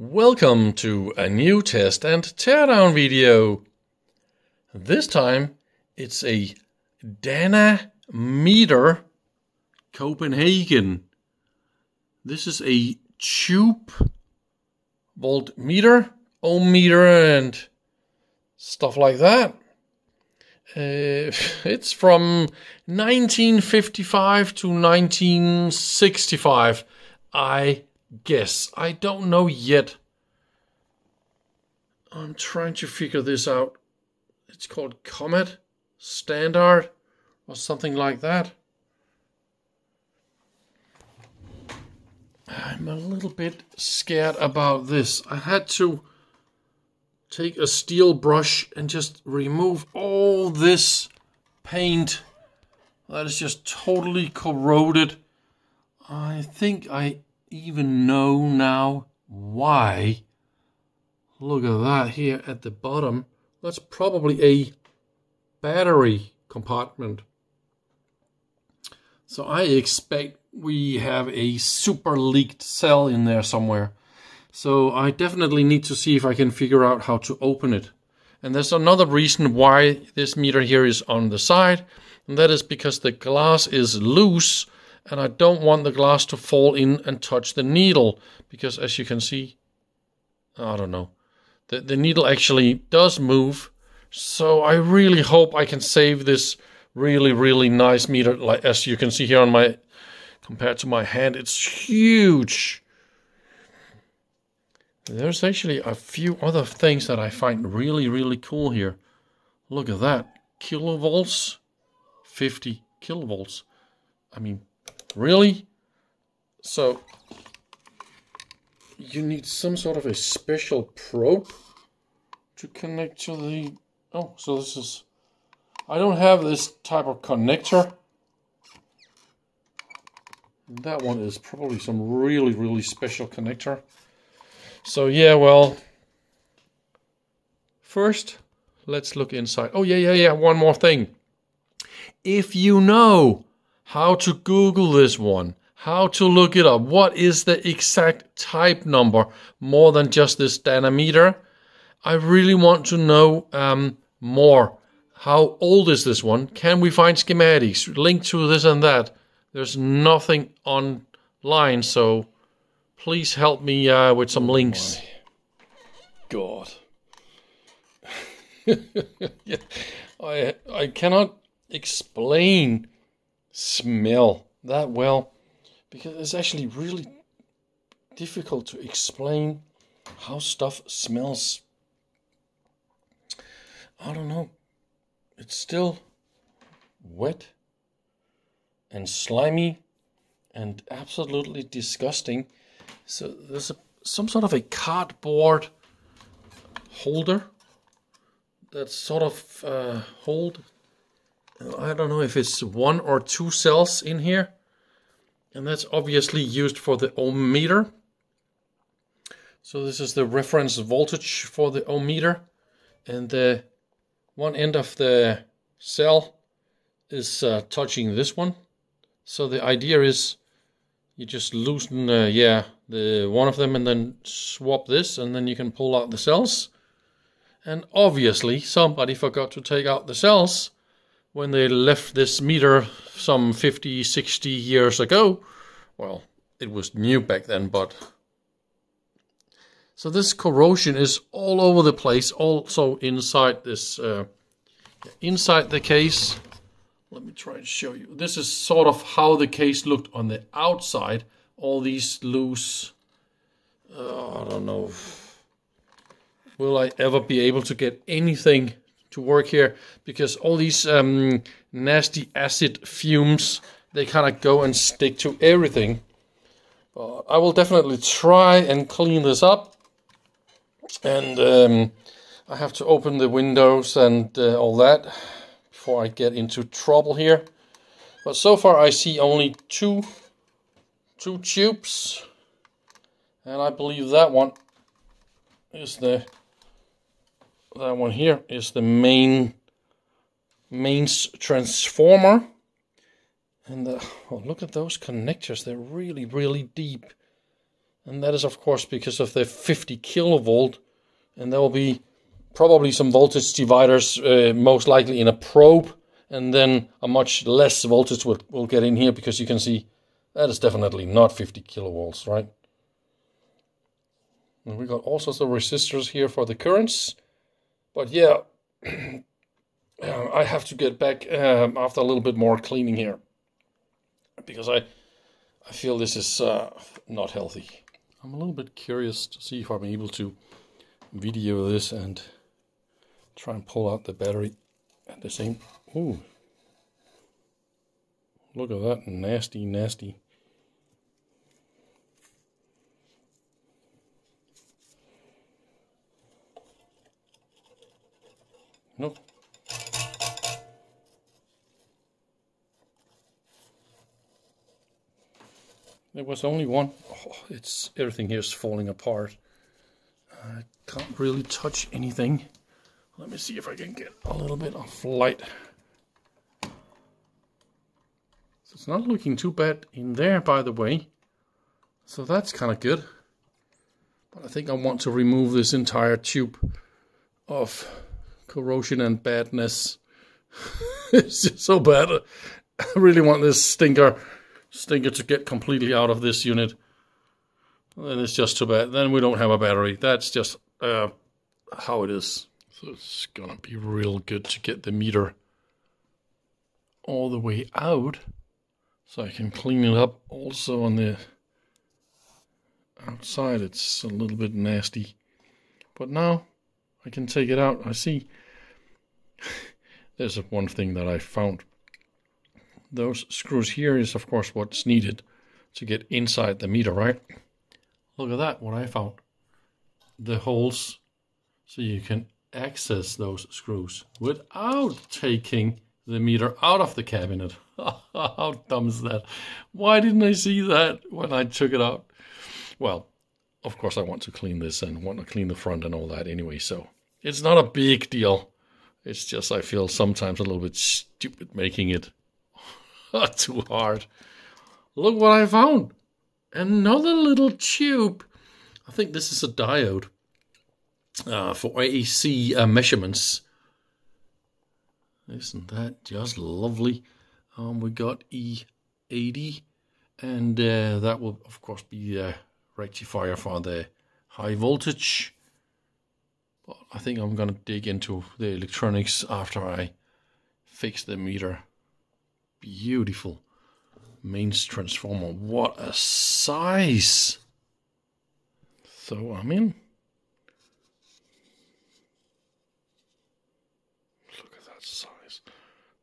Welcome to a new test and teardown video. This time it's a Danameter Copenhagen. This is a tube voltmeter, ohm meter and stuff like that. It's from 1955 to 1965, I guess. I don't know yet. I'm trying to figure this out. It's called Comet Standard or something like that. I'm a little bit scared about this. I had to take a steel brush and just remove all this paint that is just totally corroded. I think I even know now why. Look at that here at the bottom. That's probably a battery compartment. So I expect we have a super leaked cell in there somewhere. So I definitely need to see if I can figure out how to open it. And there's another reason why this meter here is on the side, and that is because the glass is loose. And I don't want the glass to fall in and touch the needle, because as you can see, I don't know, the needle actually does move. So I really hope I can save this really, really nice meter. Like as you can see here on my, compared to my hand, it's huge. There's actually a few other things that I find really, really cool here. Look at that, kilovolts, 50 kilovolts. I mean, really? So you need some sort of a special probe to connect to the... Oh, so this is... I don't have this type of connector. That one is probably some really, really special connector. So yeah, well... First, let's look inside. Oh, yeah, one more thing. If you know how to Google this one, how to look it up, what is the exact type number, more than just this Danameter. I really want to know more. How old is this one? Can we find schematics linked to this and that? There's nothing online, so please help me with some links. My God. Yeah. I cannot explain smell that well, because it's actually really difficult to explain how stuff smells. I don't know. It's still wet and slimy and absolutely disgusting. So there's some sort of a cardboard holder that sort of hold. I don't know if it's one or two cells in here, and that's obviously used for the ohm meter. So this is the reference voltage for the ohm meter, and the one end of the cell is touching this one. So the idea is you just loosen the one of them and then swap this, and then you can pull out the cells. And obviously somebody forgot to take out the cells when they left this meter some 50, 60 years ago. Well, it was new back then, but... So this corrosion is all over the place, also inside this... inside the case. Let me try and show you. This is sort of how the case looked on the outside. All these loose... I don't know. Will I ever be able to get anything to work here, because all these nasty acid fumes, they kind of go and stick to everything. But I will definitely try and clean this up, and I have to open the windows and all that before I get into trouble here. But so far I see only two tubes, and I believe that one is the... That one here is the mains transformer. And oh, look at those connectors. They're really, really deep. and that is of course because of the 50 kilovolt, and there will be probably some voltage dividers, most likely in a probe, and then a much less voltage will get in here, because you can see that is definitely not 50 kilovolts, right? And we got all sorts of resistors here for the currents, but yeah, I have to get back after a little bit more cleaning here, because I feel this is not healthy. I'm a little bit curious to see if I'm able to video this and try and pull out the battery at the same. Ooh, look at that nasty, nasty. Nope. There was only one. Oh, it's everything here is falling apart. I can't really touch anything. Let me see if I can get a little bit of light. So it's not looking too bad in there, by the way. So that's kind of good. But I think I want to remove this entire tube of corrosion and badness. It's just so bad. I really want this stinker to get completely out of this unit. Then it's just too bad. Then we don't have a battery. That's just how it is. So it's gonna be real good to get the meter all the way out, so I can clean it up. Also on the outside, it's a little bit nasty. But now I can take it out. I see there's one thing that I found. Those screws here is of course what's needed to get inside the meter, right? Look at that, what I found. The holes, so you can access those screws without taking the meter out of the cabinet. How dumb is that? Why didn't I see that when I took it out? Well, of course I want to clean this and want to clean the front and all that anyway, so it's not a big deal. It's just I feel sometimes a little bit stupid making it too hard. Look what I found. Another little tube. I think this is a diode for AC measurements. Isn't that just lovely? We got E80, and that will of course be the rectifier for the high voltage. But I think I'm gonna dig into the electronics after I fix the meter. Beautiful. Mains transformer, what a size! So I'm in. Look at that size.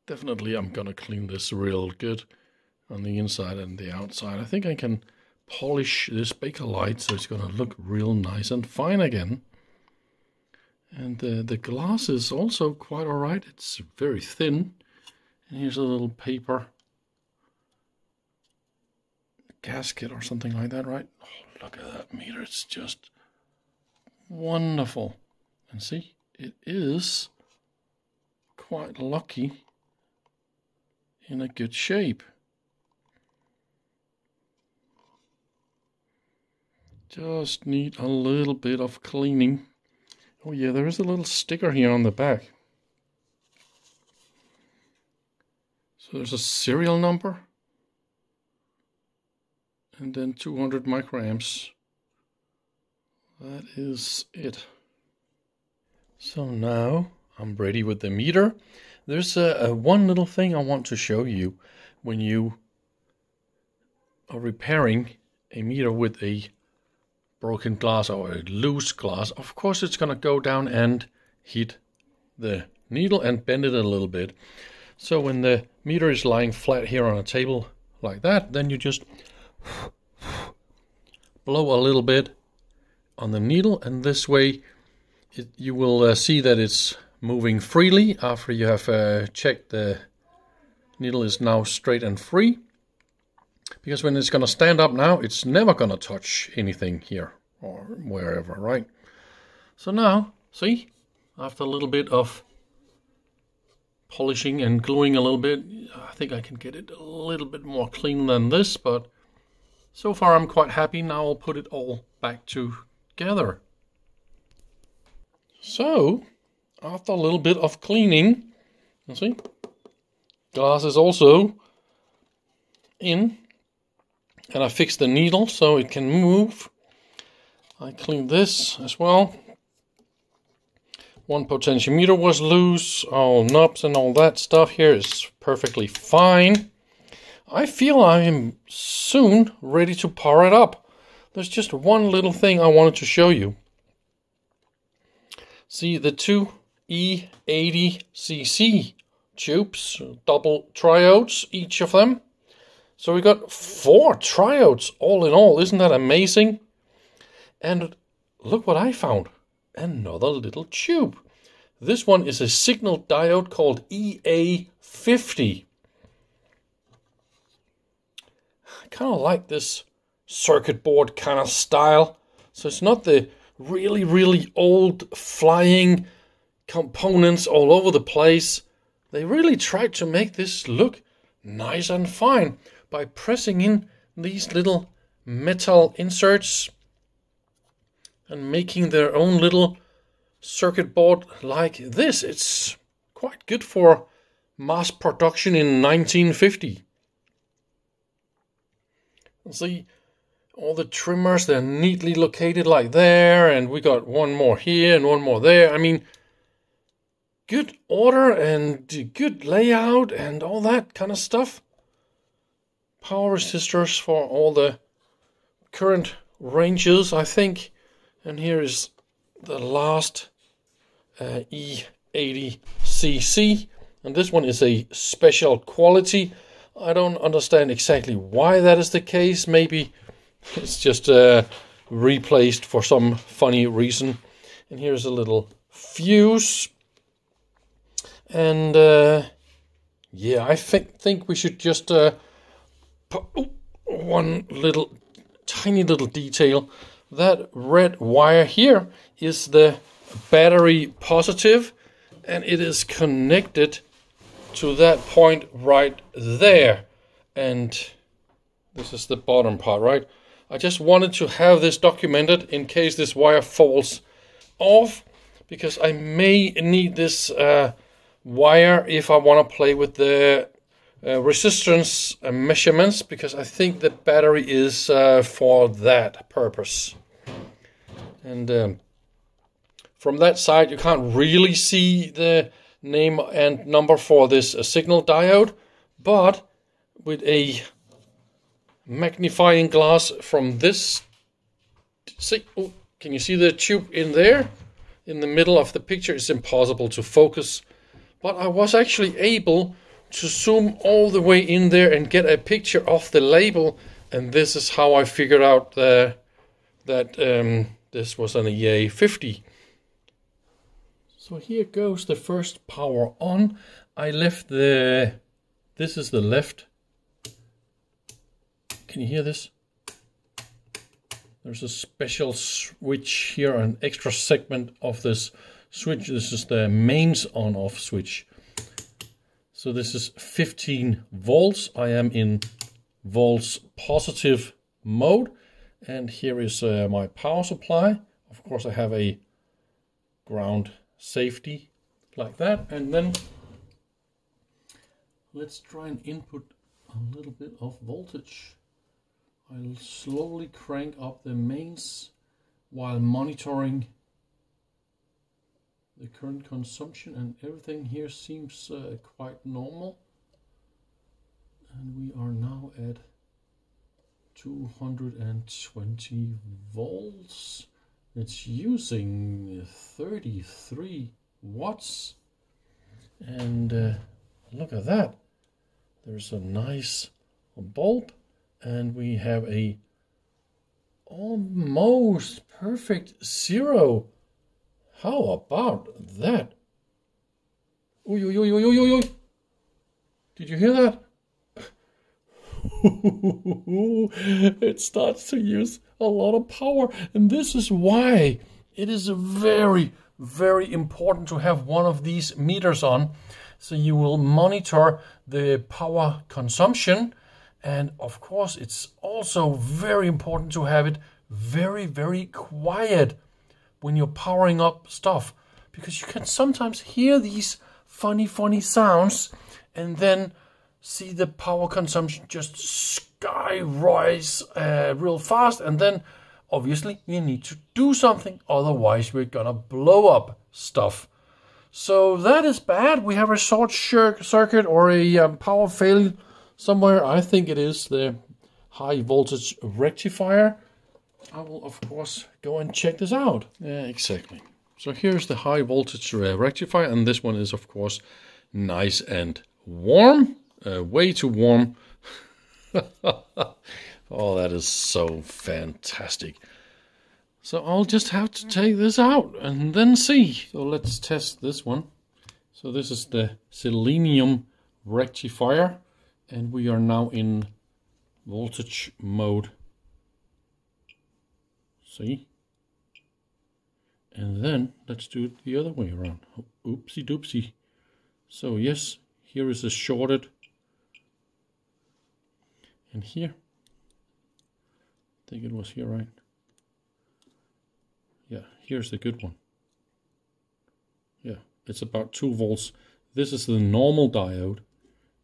Definitely I'm gonna clean this real good on the inside and the outside. I think I can polish this Bakelite so it's gonna look real nice and fine again. And the glass is also quite alright. It's very thin. And here's a little paper gasket or something like that, right? Oh, look at that meter. It's just wonderful. And see, it is quite lucky in a good shape. Just need a little bit of cleaning. Oh yeah, there is a little sticker here on the back. So there's a serial number. And then 200 microamps. That is it. So now I'm ready with the meter. There's one little thing I want to show you when you are repairing a meter with a broken glass or a loose glass. Of course it's gonna go down and hit the needle and bend it a little bit. So when the meter is lying flat here on a table like that, then you just blow a little bit on the needle, and this way you will see that it's moving freely after you have checked the needle is now straight and free, because when it's going to stand up now, it's never going to touch anything here or wherever, right? So now, see, after a little bit of polishing and gluing a little bit, I think I can get it a little bit more clean than this, but So far I'm quite happy. Now I'll put it all back together. So, after a little bit of cleaning, you see, glass is also in, and I fixed the needle so it can move. I cleaned this as well. One potentiometer was loose, all knobs and all that stuff here is perfectly fine. I feel I am soon ready to power it up. There's just one little thing I wanted to show you. See the two E80CC tubes, double triodes, each of them. So we got 4 triodes all in all. Isn't that amazing? And look what I found. Another little tube. This one is a signal diode called EA50. I kind of like this circuit board kind of style. So it's not the really old flying components all over the place. They really tried to make this look nice and fine by pressing in these little metal inserts and making their own little circuit board like this. It's quite good for mass production in 1950. See, all the trimmers, they're neatly located like there, and we got one more here and one more there. I mean, good order and good layout and all that kind of stuff. Power resistors for all the current ranges, I think. And here is the last E80CC, and this one is a special quality. I don't understand exactly why that is the case. Maybe it's just replaced for some funny reason. And here's a little fuse. And yeah, I think we should just one little tiny little detail. That red wire here is the battery positive, and it is connected to that point right there. And this is the bottom part, right? I just wanted to have this documented in case this wire falls off, because I may need this wire if I want to play with the resistance measurements, because I think the battery is for that purpose. And from that side you can't really see the name and number for this signal diode, but with a magnifying glass from this, see, oh, can you see the tube in there in the middle of the picture? It's impossible to focus, but I was actually able to zoom all the way in there and get a picture of the label. And this is how I figured out that this was an EA50. So here goes the first power on. I left the, this is the left, can you hear this? There's a special switch here, an extra segment of this switch. This is the mains on off switch. So this is 15 volts. I am in volts positive mode. And here is my power supply. Of course I have a ground safety like that. And then let's try and input a little bit of voltage. I'll slowly crank up the mains while monitoring the current consumption, and everything here seems quite normal. And we are now at 220 volts. It's using 33 watts. And look at that. There's a nice bulb, and we have a almost perfect zero. How about that? Ooh, ooh, ooh, ooh, ooh, ooh. Did you hear that? It starts to use a lot of power, and this is why it is very important to have one of these meters on, so you will monitor the power consumption And of course, it's also very important to have it very, very quiet when you're powering up stuff, because you can sometimes hear these funny sounds and then see the power consumption just skyrise real fast, and then obviously you need to do something, otherwise we're gonna blow up stuff. So that is bad. We have a short circuit or a power failure somewhere. I think it is the high voltage rectifier. I will of course go and check this out. Yeah, exactly. So here's the high voltage rectifier, and this one is of course nice and warm. Way too warm. Oh, that is so fantastic. So I'll just have to take this out and then see. So let's test this one. So this is the selenium rectifier, and we are now in voltage mode. See? And then let's do it the other way around. Oopsie doopsie. So yes, here is a shorted, and here, I think it was here, right? Yeah, here's the good one. Yeah, it's about 2 volts. This is the normal diode.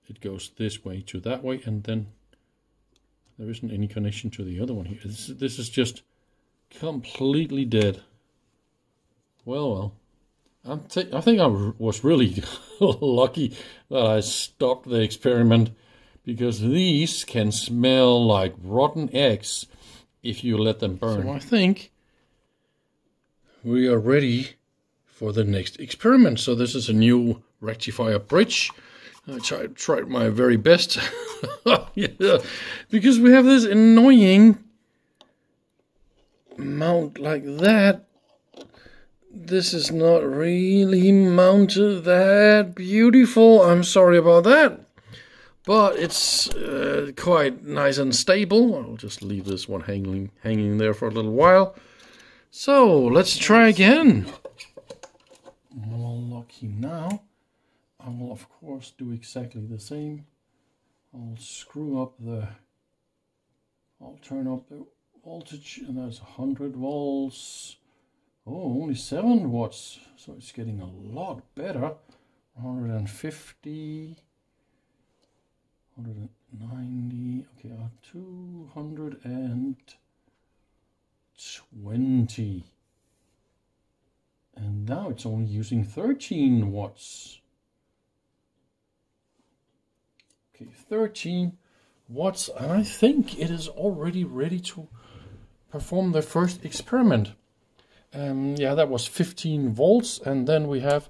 It goes this way to that way, and then there isn't any connection to the other one here. This is just completely dead. Well, I think I was really lucky that I stopped the experiment, because these can smell like rotten eggs if you let them burn. So I think we are ready for the next experiment. So this is a new rectifier bridge. I tried my very best. Yeah, because we have this annoying mount like that. This is not really mounted that beautiful. I'm sorry about that. But it's quite nice and stable. I'll just leave this one hanging there for a little while. So let's try again. More lucky now. I will of course do exactly the same. I'll screw up the... I'll turn up the voltage, and that's 100 volts. Oh, only 7 watts. So it's getting a lot better. 150... 190, okay, 220. And now it's only using 13 watts. Okay, 13 watts, and I think it is already ready to perform the first experiment. Yeah, that was 15 volts, and then we have,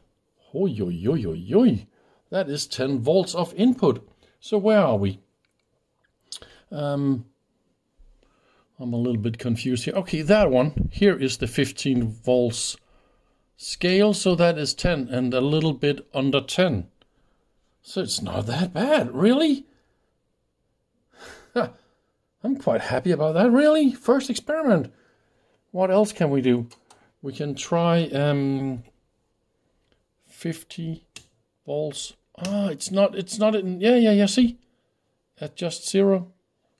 that is 10 volts of input. So where are we? I'm a little bit confused here. Okay, that one. Here is the 15 volts scale, so that is 10 and a little bit under 10. So it's not that bad, really? I'm quite happy about that, really? First experiment. What else can we do? We can try 50 volts. Ah, it's not in, yeah, see? At just 0.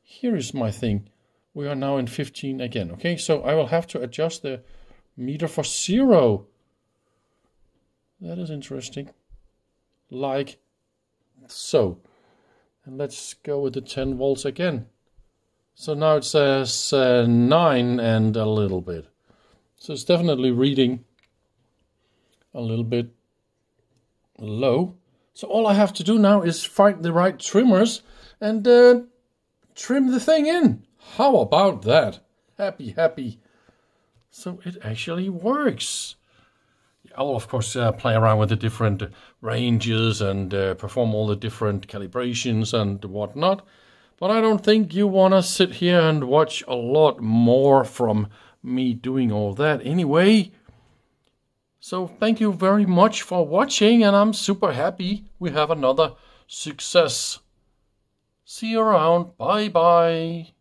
Here is my thing. We are now in 15 again, okay? So I will have to adjust the meter for 0. That is interesting. Like so. And let's go with the 10 volts again. So now it says 9 and a little bit. So it's definitely reading a little bit low. So all I have to do now is find the right trimmers and trim the thing in. How about that? Happy. So it actually works. I'll of course play around with the different ranges and perform all the different calibrations and whatnot. But I don't think you want to sit here and watch a lot more from me doing all that anyway. So thank you very much for watching, and I'm super happy we have another success. See you around. Bye bye.